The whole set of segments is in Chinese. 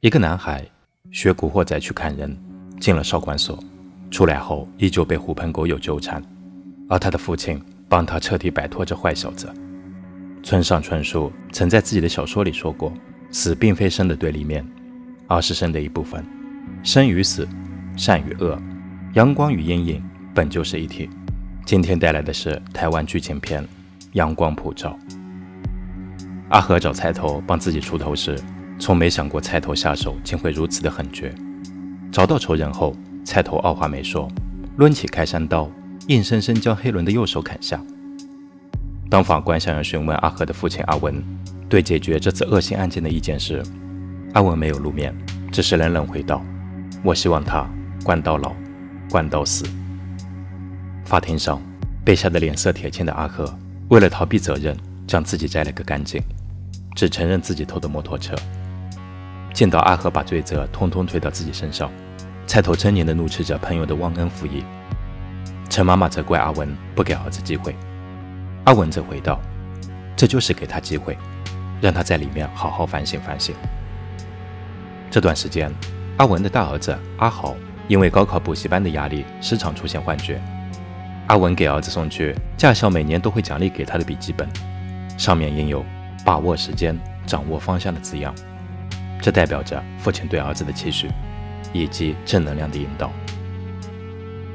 一个男孩学古惑仔去砍人，进了少管所，出来后依旧被狐朋狗友纠缠，而他的父亲帮他彻底摆脱这坏小子。村上春树曾在自己的小说里说过，死并非生的对立面，而是生的一部分。生与死，善与恶，阳光与阴影本就是一体。今天带来的是台湾剧情片《阳光普照》。阿和找菜头帮自己出头时，从没想过菜头下手竟会如此的狠绝。找到仇人后，菜头二话没说，抡起开山刀，硬生生将黑轮的右手砍下。当法官想要询问阿和的父亲阿文对解决这次恶性案件的意见时，阿文没有露面，只是冷冷回道：“我希望他关到老，关到死。”法庭上，被吓得脸色铁青的阿和，为了逃避责任，将自己摘了个干净，只承认自己偷的摩托车。见到阿和把罪责通通推到自己身上，菜头狰狞地怒斥着朋友的忘恩负义。陈妈妈责怪阿文不给儿子机会，阿文则回道：“这就是给他机会，让他在里面好好反省反省。”这段时间，阿文的大儿子阿豪因为高考补习班的压力，时常出现幻觉。阿文给儿子送去驾校每年都会奖励给他的笔记本，上面印有“把握时间，掌握方向”的字样，这代表着父亲对儿子的期许，以及正能量的引导。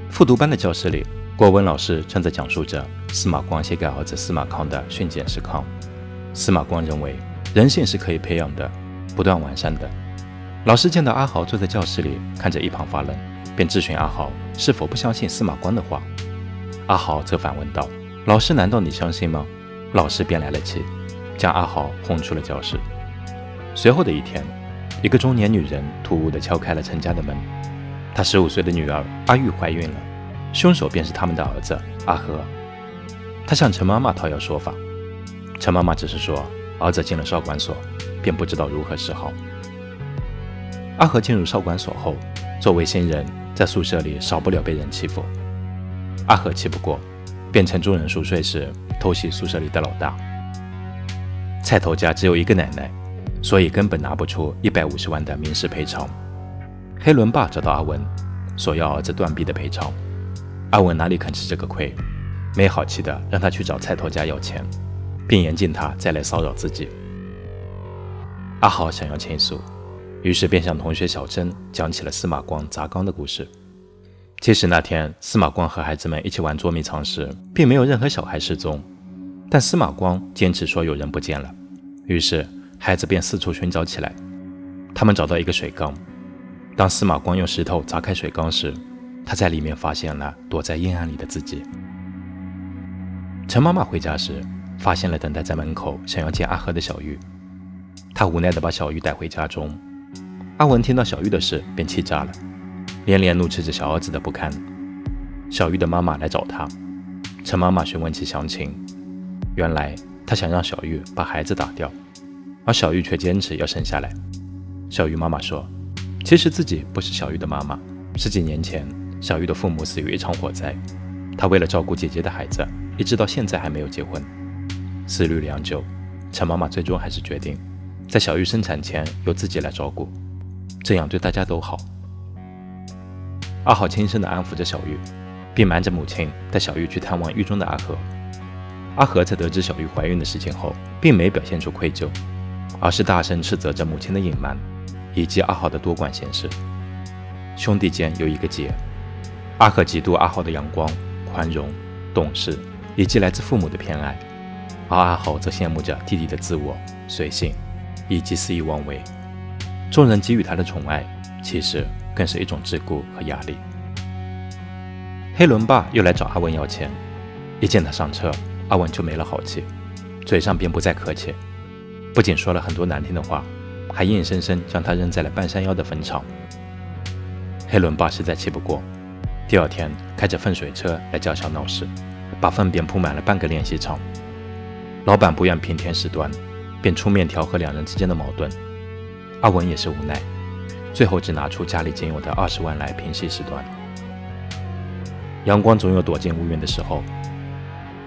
复读班的教室里，国文老师正在讲述着司马光写给儿子司马康的《训谏释康》。司马光认为人性是可以培养的，不断完善的。老师见到阿豪坐在教室里看着一旁发愣，便质询阿豪是否不相信司马光的话。阿豪则反问道：“老师，难道你相信吗？”老师便来了气，将阿豪轰出了教室。随后的一天，一个中年女人突兀地敲开了陈家的门，她15岁的女儿阿玉怀孕了，凶手便是他们的儿子阿和。她向陈妈妈讨要说法，陈妈妈只是说儿子进了少管所，便不知道如何是好。阿和进入少管所后，作为新人，在宿舍里少不了被人欺负。阿和气不过，便趁众人熟睡时偷袭宿舍里的老大。菜头家只有一个奶奶，所以根本拿不出150万的民事赔偿。黑轮爸找到阿文，索要儿子断臂的赔偿。阿文哪里肯吃这个亏，没好气的让他去找菜头家要钱，并严禁他再来骚扰自己。阿豪想要倾诉，于是便向同学小珍讲起了司马光砸缸的故事。其实那天司马光和孩子们一起玩捉迷藏时，并没有任何小孩失踪，但司马光坚持说有人不见了，于是孩子便四处寻找起来。他们找到一个水缸，当司马光用石头砸开水缸时，他在里面发现了躲在阴暗里的自己。陈妈妈回家时，发现了等待在门口想要见阿和的小玉，她无奈地把小玉带回家中。阿文听到小玉的事便气炸了，连连怒斥着小儿子的不堪。小玉的妈妈来找他，陈妈妈询问其详情，原来她想让小玉把孩子打掉，而小玉却坚持要生下来。小玉妈妈说，其实自己不是小玉的妈妈，十几年前小玉的父母死于一场火灾，她为了照顾姐姐的孩子，一直到现在还没有结婚。思虑良久，陈妈妈最终还是决定在小玉生产前由自己来照顾，这样对大家都好。阿豪轻声地安抚着小玉，并瞒着母亲带小玉去探望狱中的阿和。阿和在得知小玉怀孕的事情后，并没表现出愧疚，而是大声斥责着母亲的隐瞒，以及阿豪的多管闲事。兄弟间有一个结，阿和嫉妒阿豪的阳光、宽容、懂事，以及来自父母的偏爱，而阿豪则羡慕着弟弟的自我、随性，以及肆意妄为。众人给予他的宠爱，其实更是一种桎梏和压力。黑轮爸又来找阿文要钱，一见他上车，阿文就没了好气，嘴上便不再客气，不仅说了很多难听的话，还硬生生将他扔在了半山腰的坟场。黑轮爸实在气不过，第二天开着粪水车来教校闹事，把粪便铺满了半个练习场。老板不愿平添事端，便出面调和两人之间的矛盾。阿文也是无奈，最后只拿出家里仅有的20万来平息事端。阳光总有躲进乌云的时候，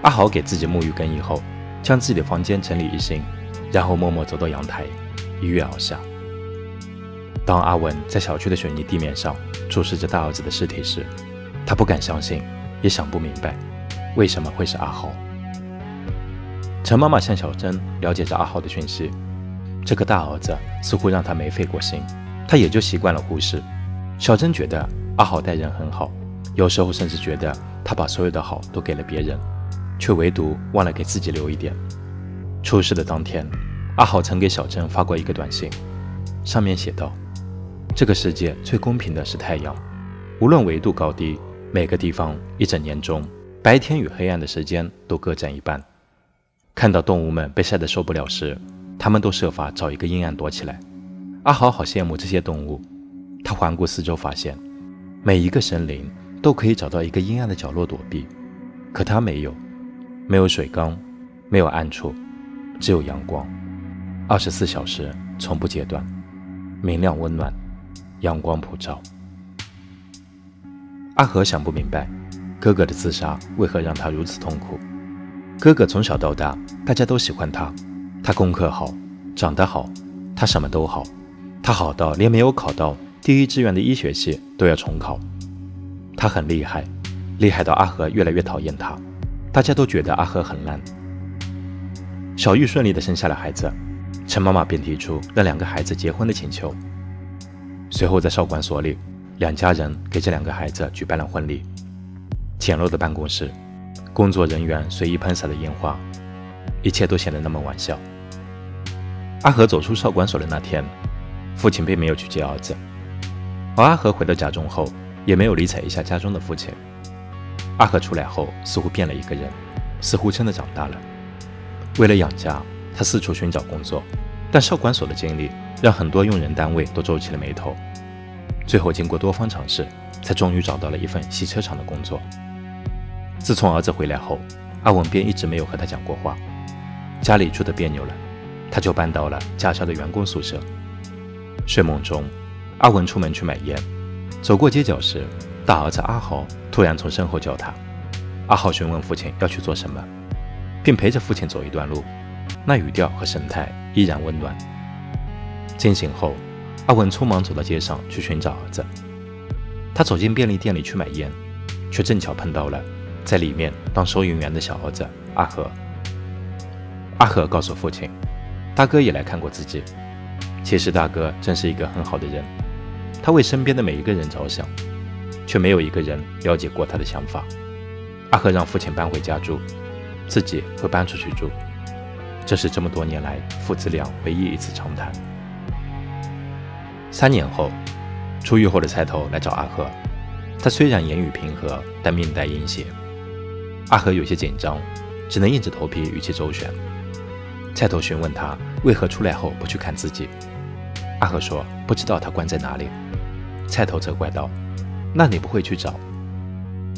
阿豪给自己沐浴更衣后，将自己的房间整理一新，然后默默走到阳台，一跃而下。当阿文在小区的水泥地面上注视着大儿子的尸体时，他不敢相信，也想不明白为什么会是阿豪。陈妈妈向小珍了解着阿豪的讯息，这个大儿子似乎让她没费过心，她也就习惯了忽视。小珍觉得阿豪待人很好，有时候甚至觉得他把所有的好都给了别人，却唯独忘了给自己留一点。出事的当天，阿豪曾给小珍发过一个短信，上面写道：“这个世界最公平的是太阳，无论纬度高低，每个地方一整年中，白天与黑暗的时间都各占一半。”看到动物们被晒得受不了时，他们都设法找一个阴暗躲起来。阿豪好羡慕这些动物，他环顾四周发现，每一个森林都可以找到一个阴暗的角落躲避，可他没有，没有水缸，没有暗处，只有阳光，24小时从不间断，明亮温暖，阳光普照。阿和想不明白，哥哥的自杀为何让他如此痛苦。哥哥从小到大，大家都喜欢他，他功课好，长得好，他什么都好，他好到连没有考到第一志愿的医学系都要重考。他很厉害，厉害到阿和越来越讨厌他，大家都觉得阿和很烂。小玉顺利的生下了孩子，陈妈妈便提出让两个孩子结婚的请求。随后在少管所里，两家人给这两个孩子举办了婚礼。简陋的办公室，工作人员随意喷洒的烟花，一切都显得那么玩笑。阿和走出少管所的那天，父亲并没有去接儿子，而阿和回到家中后也没有理睬一下家中的父亲。阿和出来后似乎变了一个人，似乎真的长大了。为了养家，他四处寻找工作，但少管所的经历让很多用人单位都皱起了眉头。最后经过多方尝试，才终于找到了一份洗车场的工作。自从儿子回来后，阿文便一直没有和他讲过话。家里住得别扭了，他就搬到了驾校的员工宿舍。睡梦中，阿文出门去买烟，走过街角时，大儿子阿豪突然从身后叫他。阿豪询问父亲要去做什么，并陪着父亲走一段路，那语调和神态依然温暖。惊醒后，阿文匆忙走到街上去寻找儿子。他走进便利店里去买烟，却正巧碰到了在里面当收银员的小儿子阿和。阿和告诉父亲，大哥也来看过自己，其实大哥真是一个很好的人，他为身边的每一个人着想，却没有一个人了解过他的想法。阿和让父亲搬回家住，自己会搬出去住，这是这么多年来父子俩唯一一次长谈。3年后，出狱后的菜头来找阿和，他虽然言语平和，但面带阴邪。阿和有些紧张，只能硬着头皮与其周旋。菜头询问他为何出来后不去看自己，阿和说不知道他关在哪里。菜头责怪道：“那你不会去找？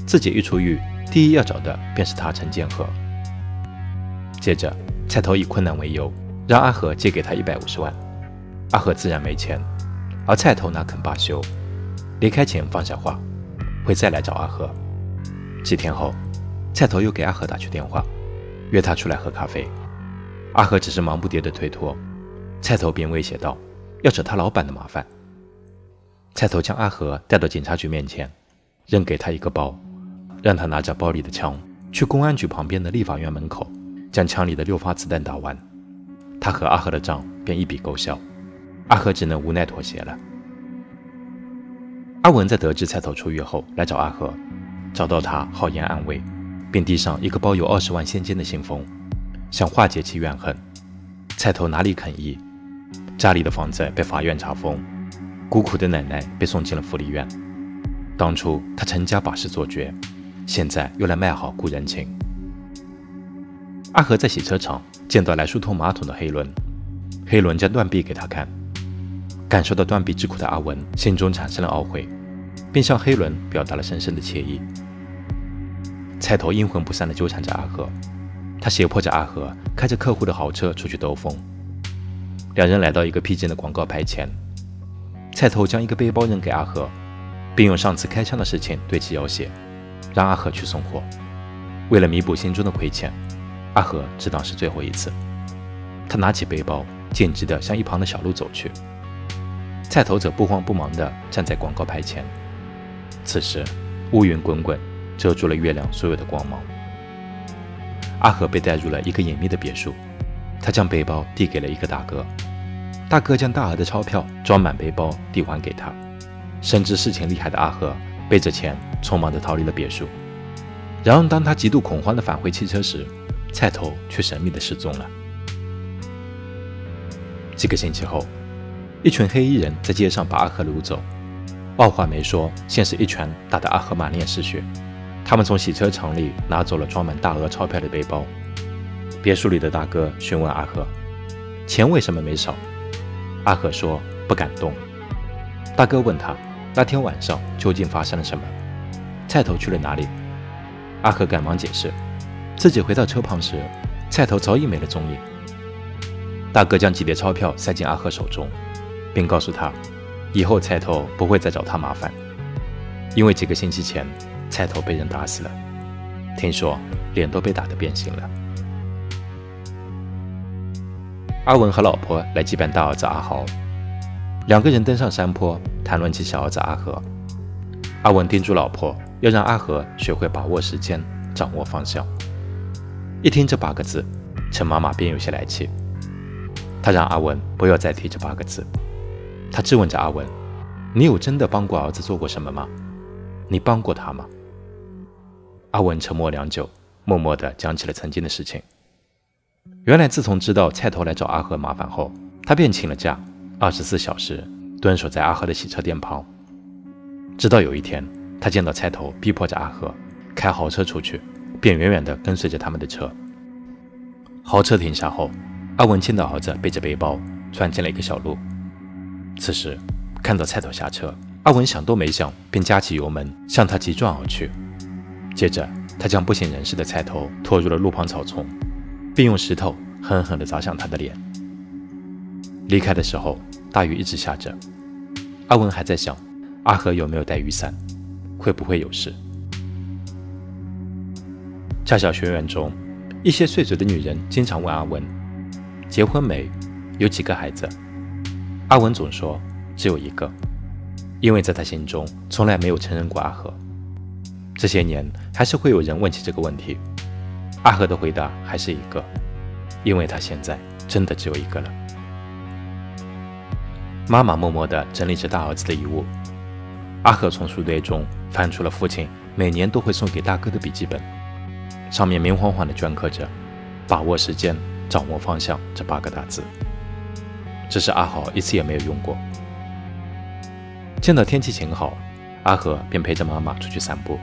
自己一出狱，第一要找的便是他陈建和。”接着，菜头以困难为由，让阿和借给他150万。阿和自然没钱，而菜头哪肯罢休，离开前放下话，会再来找阿和。几天后，菜头又给阿和打去电话，约他出来喝咖啡。阿和只是忙不迭地推脱，菜头便威胁道：“要扯他老板的麻烦。”菜头将阿和带到警察局面前，扔给他一个包，让他拿着包里的枪去公安局旁边的立法院门口，将枪里的6发子弹打完，他和阿和的账便一笔勾销。阿和只能无奈妥协了。阿文在得知菜头出狱后来找阿和，找到他好言安慰，并递上一个包有20万现金的信封，想化解其怨恨。菜头哪里肯依，家里的房子被法院查封，孤苦的奶奶被送进了福利院。当初他陈家把事做绝，现在又来卖好顾人情。阿和在洗车场见到来疏通马桶的黑轮，黑轮将断臂给他看。感受到断臂之苦的阿文心中产生了懊悔，并向黑轮表达了深深的歉意。菜头阴魂不散地纠缠着阿和，他胁迫着阿和开着客户的豪车出去兜风。两人来到一个僻静的广告牌前，菜头将一个背包扔给阿和，并用上次开枪的事情对其要挟，让阿和去送货。为了弥补心中的亏欠，阿和只当是最后一次，他拿起背包，径直地向一旁的小路走去。菜头者不慌不忙地站在广告牌前。此时，乌云滚滚，遮住了月亮所有的光芒。阿和被带入了一个隐秘的别墅，他将背包递给了一个大哥，大哥将大额的钞票装满背包递还给他。深知事情厉害的阿和背着钱，匆忙地逃离了别墅。然而，当他极度恐慌地返回汽车时，菜头却神秘地失踪了。几个星期后，一群黑衣人在街上把阿和掳走，二话没说，先是一拳打得阿和满脸是血。他们从洗车场里拿走了装满大额钞票的背包。别墅里的大哥询问阿和：“钱为什么没少？”阿和说：“不敢动。”大哥问他：“那天晚上究竟发生了什么？菜头去了哪里？”阿和赶忙解释，自己回到车旁时，菜头早已没了踪影。大哥将几叠钞票塞进阿和手中，并告诉他，以后菜头不会再找他麻烦，因为几个星期前菜头被人打死了，听说脸都被打得变形了。阿文和老婆来祭拜大儿子阿豪，两个人登上山坡，谈论起小儿子阿和。阿文叮嘱老婆，要让阿和学会把握时间，掌握方向。一听这八个字，陈妈妈便有些来气。她让阿文不要再提这八个字。她质问着阿文：“你有真的帮过儿子做过什么吗？你帮过他吗？”阿文沉默良久，默默地讲起了曾经的事情。原来，自从知道菜头来找阿和麻烦后，他便请了假，24小时蹲守在阿和的洗车店旁。直到有一天，他见到菜头逼迫着阿和开豪车出去，便远远地跟随着他们的车。豪车停下后，阿文见到儿子背着背包钻进了一个小路。此时看到菜头下车，阿文想都没想便加起油门向他急撞而去。接着他将不省人事的菜头拖入了路旁草丛，并用石头狠狠地砸向他的脸。离开的时候，大雨一直下着。阿文还在想，阿和有没有带雨伞，会不会有事？驾校学员中，一些碎嘴的女人经常问阿文：“结婚没？有几个孩子？”阿文总说：“只有一个。”因为在他心中从来没有承认过阿和。这些年还是会有人问起这个问题，阿和的回答还是一个，因为他现在真的只有一个了。妈妈默默地整理着大儿子的遗物。阿和从书堆中翻出了父亲每年都会送给大哥的笔记本，上面明晃晃地镌刻着“把握时间，掌握方向”这八个大字。只是阿豪一次也没有用过。见到天气晴好，阿和便陪着妈妈出去散步。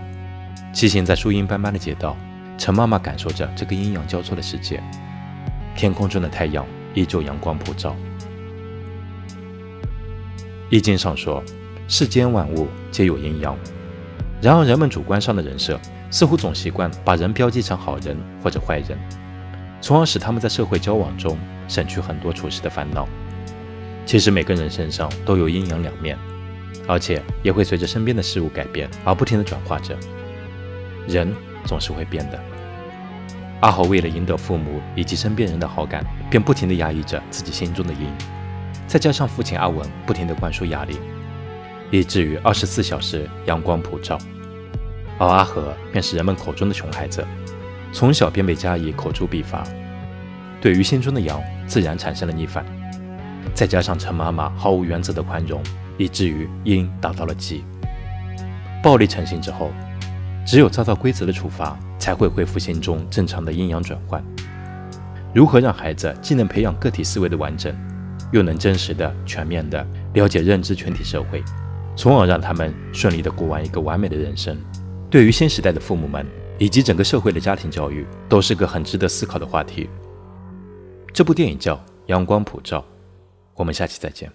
骑行在树荫斑斑的街道，陈妈妈感受着这个阴阳交错的世界。天空中的太阳依旧阳光普照。易经上说，世间万物皆有阴阳，然而人们主观上的人设似乎总习惯把人标记成好人或者坏人，从而使他们在社会交往中省去很多处事的烦恼。其实每个人身上都有阴阳两面，而且也会随着身边的事物改变而不停地转化着。人总是会变的。阿豪为了赢得父母以及身边人的好感，便不停地压抑着自己心中的阴，再加上父亲阿文不停地灌输压力，以至于24小时阳光普照。而阿和便是人们口中的熊孩子，从小便被加以口诛笔伐，对于心中的阳自然产生了逆反。再加上陈妈妈毫无原则的宽容，以至于阴达到了极。暴力成型之后，只有遭到规则的处罚，才会恢复心中正常的阴阳转换。如何让孩子既能培养个体思维的完整，又能真实的、全面的了解认知群体社会，从而让他们顺利地过完一个完美的人生，对于新时代的父母们以及整个社会的家庭教育，都是个很值得思考的话题。这部电影叫《阳光普照》，我们下期再见。